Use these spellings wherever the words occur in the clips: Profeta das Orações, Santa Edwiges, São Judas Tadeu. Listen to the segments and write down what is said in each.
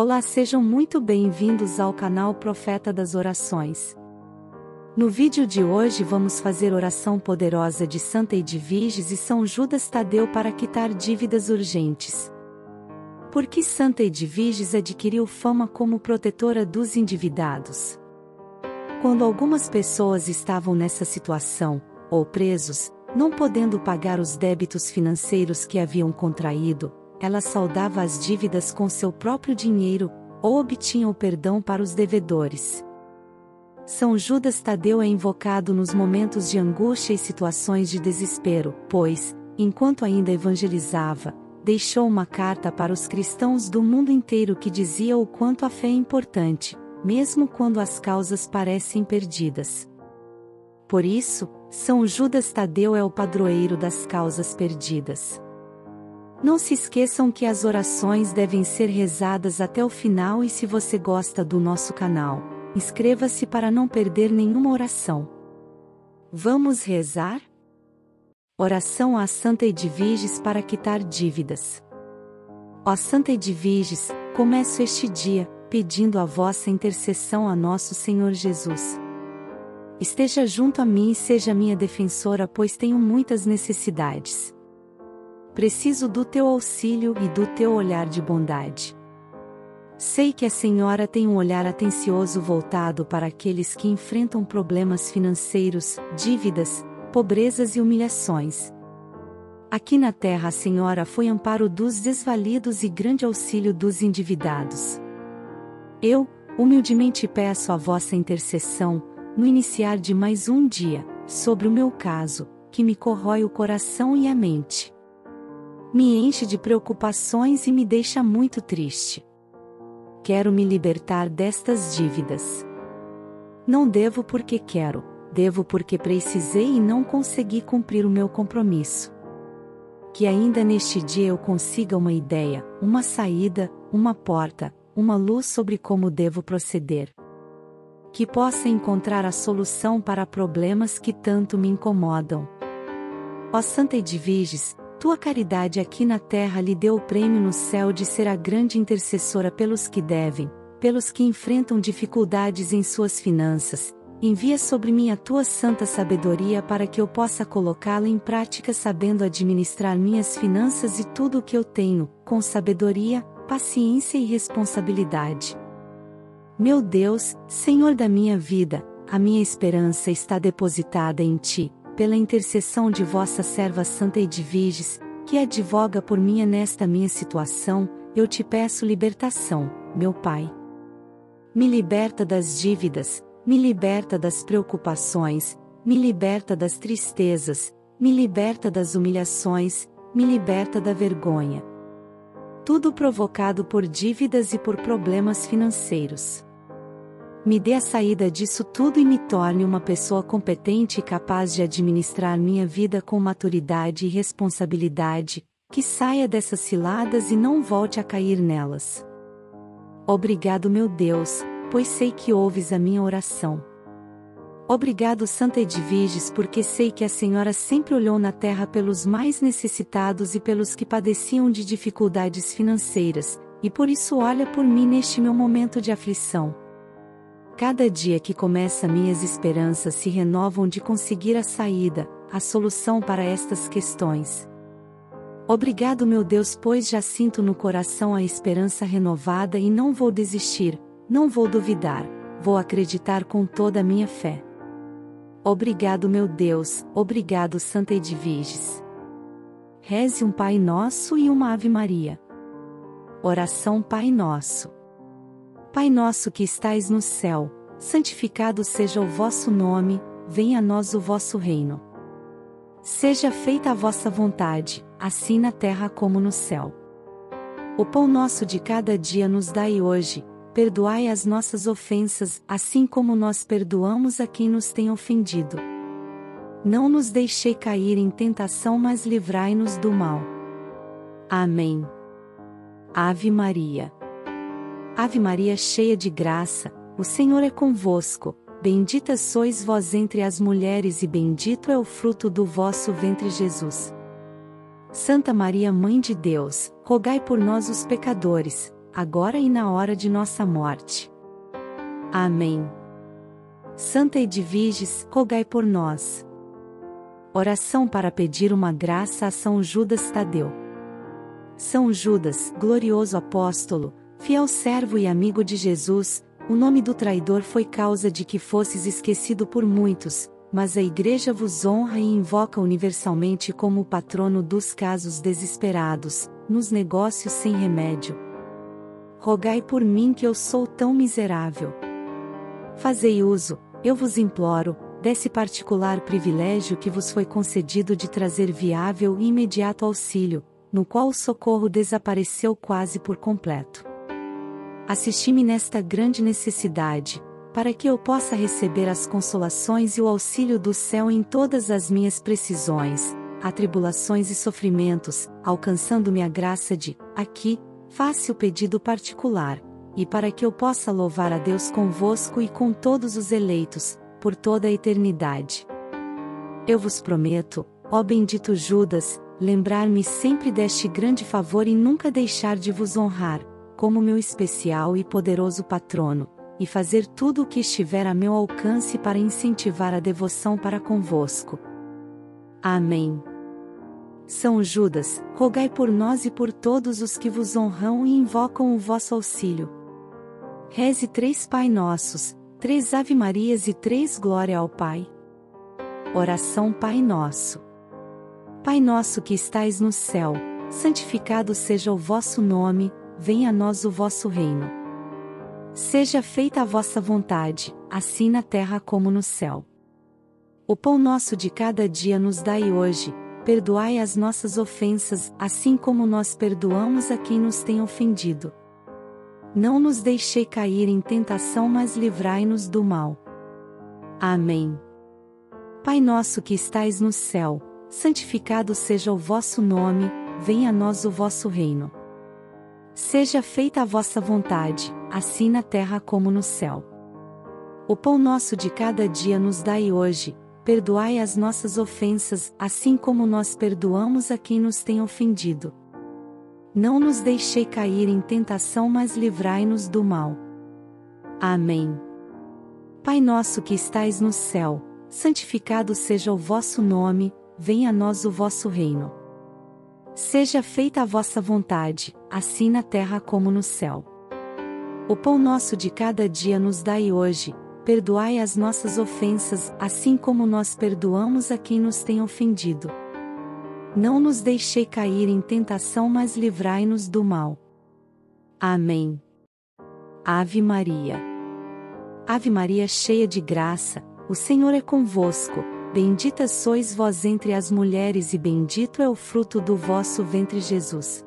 Olá, sejam muito bem-vindos ao canal Profeta das Orações. No vídeo de hoje vamos fazer oração poderosa de Santa Edwiges e São Judas Tadeu para quitar dívidas urgentes. Por que Santa Edwiges adquiriu fama como protetora dos endividados? Quando algumas pessoas estavam nessa situação, ou presos, não podendo pagar os débitos financeiros que haviam contraído, ela saldava as dívidas com seu próprio dinheiro, ou obtinha o perdão para os devedores. São Judas Tadeu é invocado nos momentos de angústia e situações de desespero, pois, enquanto ainda evangelizava, deixou uma carta para os cristãos do mundo inteiro que dizia o quanto a fé é importante, mesmo quando as causas parecem perdidas. Por isso, São Judas Tadeu é o padroeiro das causas perdidas. Não se esqueçam que as orações devem ser rezadas até o final e se você gosta do nosso canal, inscreva-se para não perder nenhuma oração. Vamos rezar? Oração a Santa Edwiges para quitar dívidas. Ó Santa Edwiges, começo este dia, pedindo a vossa intercessão a nosso Senhor Jesus. Esteja junto a mim e seja minha defensora, pois tenho muitas necessidades. Preciso do teu auxílio e do teu olhar de bondade. Sei que a Senhora tem um olhar atencioso voltado para aqueles que enfrentam problemas financeiros, dívidas, pobrezas e humilhações. Aqui na terra a Senhora foi amparo dos desvalidos e grande auxílio dos endividados. Eu, humildemente peço a vossa intercessão, no iniciar de mais um dia, sobre o meu caso, que me corrói o coração e a mente. Me enche de preocupações e me deixa muito triste. Quero me libertar destas dívidas. Não devo porque quero, devo porque precisei e não consegui cumprir o meu compromisso. Que ainda neste dia eu consiga uma ideia, uma saída, uma porta, uma luz sobre como devo proceder. Que possa encontrar a solução para problemas que tanto me incomodam. Ó Santa Edwiges, tua caridade aqui na terra lhe deu o prêmio no céu de ser a grande intercessora pelos que devem, pelos que enfrentam dificuldades em suas finanças. Envia sobre mim a tua santa sabedoria para que eu possa colocá-la em prática, sabendo administrar minhas finanças e tudo o que eu tenho, com sabedoria, paciência e responsabilidade. Meu Deus, Senhor da minha vida, a minha esperança está depositada em Ti, pela intercessão de vossa serva Santa Edwiges, que advoga por mim nesta minha situação, eu te peço libertação, meu Pai. Me liberta das dívidas, me liberta das preocupações, me liberta das tristezas, me liberta das humilhações, me liberta da vergonha. Tudo provocado por dívidas e por problemas financeiros. Me dê a saída disso tudo e me torne uma pessoa competente e capaz de administrar minha vida com maturidade e responsabilidade, que saia dessas ciladas e não volte a cair nelas. Obrigado, meu Deus, pois sei que ouves a minha oração. Obrigado, Santa Edwiges, porque sei que a Senhora sempre olhou na terra pelos mais necessitados e pelos que padeciam de dificuldades financeiras, e por isso olha por mim neste meu momento de aflição. Cada dia que começa, minhas esperanças se renovam de conseguir a saída, a solução para estas questões. Obrigado, meu Deus, pois já sinto no coração a esperança renovada e não vou desistir, não vou duvidar, vou acreditar com toda a minha fé. Obrigado, meu Deus, obrigado, Santa Edwiges. Reze um Pai Nosso e uma Ave Maria. Oração Pai Nosso. Pai nosso que estais no céu, santificado seja o vosso nome, venha a nós o vosso reino. Seja feita a vossa vontade, assim na terra como no céu. O pão nosso de cada dia nos dai hoje, perdoai as nossas ofensas, assim como nós perdoamos a quem nos tem ofendido. Não nos deixei cair em tentação, mas livrai-nos do mal. Amém. Ave Maria. Ave Maria, cheia de graça, o Senhor é convosco, bendita sois vós entre as mulheres e bendito é o fruto do vosso ventre Jesus. Santa Maria, Mãe de Deus, rogai por nós os pecadores, agora e na hora de nossa morte. Amém. Santa Edwiges, rogai por nós. Oração para pedir uma graça a São Judas Tadeu. São Judas, glorioso apóstolo, fiel servo e amigo de Jesus, o nome do traidor foi causa de que fosses esquecido por muitos, mas a Igreja vos honra e invoca universalmente como o patrono dos casos desesperados, nos negócios sem remédio. Rogai por mim que eu sou tão miserável. Fazei uso, eu vos imploro, desse particular privilégio que vos foi concedido de trazer viável e imediato auxílio, no qual o socorro desapareceu quase por completo. Assisti-me nesta grande necessidade, para que eu possa receber as consolações e o auxílio do céu em todas as minhas precisões, atribulações e sofrimentos, alcançando-me a graça de, aqui, faço o pedido particular, e para que eu possa louvar a Deus convosco e com todos os eleitos, por toda a eternidade. Eu vos prometo, ó bendito Judas, lembrar-me sempre deste grande favor e nunca deixar de vos honrar, como meu especial e poderoso patrono, e fazer tudo o que estiver a meu alcance para incentivar a devoção para convosco. Amém. São Judas, rogai por nós e por todos os que vos honram e invocam o vosso auxílio. Reze 3 Pai Nossos, 3 Ave Marias e 3 Glória ao Pai. Oração Pai Nosso. Pai nosso que estais no céu, santificado seja o vosso nome, venha a nós o vosso reino. Seja feita a vossa vontade, assim na terra como no céu. O pão nosso de cada dia nos dai hoje, perdoai as nossas ofensas, assim como nós perdoamos a quem nos tem ofendido. Não nos deixei cair em tentação, mas livrai-nos do mal. Amém. Pai nosso que estais no céu, santificado seja o vosso nome, venha a nós o vosso reino. Seja feita a vossa vontade, assim na terra como no céu. O pão nosso de cada dia nos dai hoje, perdoai as nossas ofensas, assim como nós perdoamos a quem nos tem ofendido. Não nos deixei cair em tentação, mas livrai-nos do mal. Amém. Pai nosso que estais no céu, santificado seja o vosso nome, venha a nós o vosso reino. Seja feita a vossa vontade, assim na terra como no céu. O pão nosso de cada dia nos dai hoje, perdoai as nossas ofensas, assim como nós perdoamos a quem nos tem ofendido. Não nos deixei cair em tentação, mas livrai-nos do mal. Amém. Ave Maria. Ave Maria, cheia de graça, o Senhor é convosco, bendita sois vós entre as mulheres e bendito é o fruto do vosso ventre Jesus.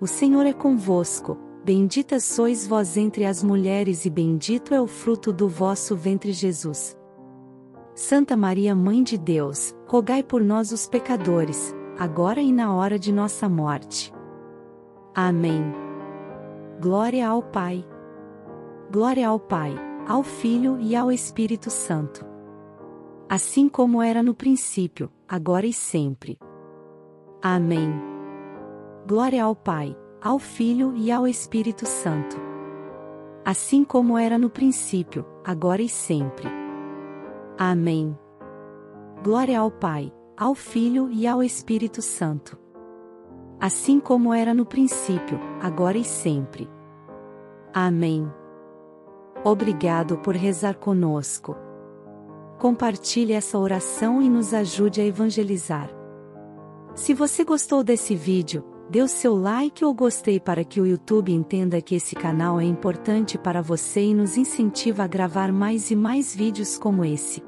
o Senhor é convosco, bendita sois vós entre as mulheres e bendito é o fruto do vosso ventre Jesus. Santa Maria, Mãe de Deus, rogai por nós os pecadores, agora e na hora de nossa morte. Amém. Glória ao Pai. Glória ao Pai, ao Filho e ao Espírito Santo. Assim como era no princípio, agora e sempre. Amém. Glória ao Pai, ao Filho e ao Espírito Santo. Assim como era no princípio, agora e sempre. Amém. Glória ao Pai, ao Filho e ao Espírito Santo. Assim como era no princípio, agora e sempre. Amém. Obrigado por rezar conosco. Compartilhe essa oração e nos ajude a evangelizar. Se você gostou desse vídeo, dê o seu like ou gostei para que o YouTube entenda que esse canal é importante para você e nos incentiva a gravar mais e mais vídeos como esse.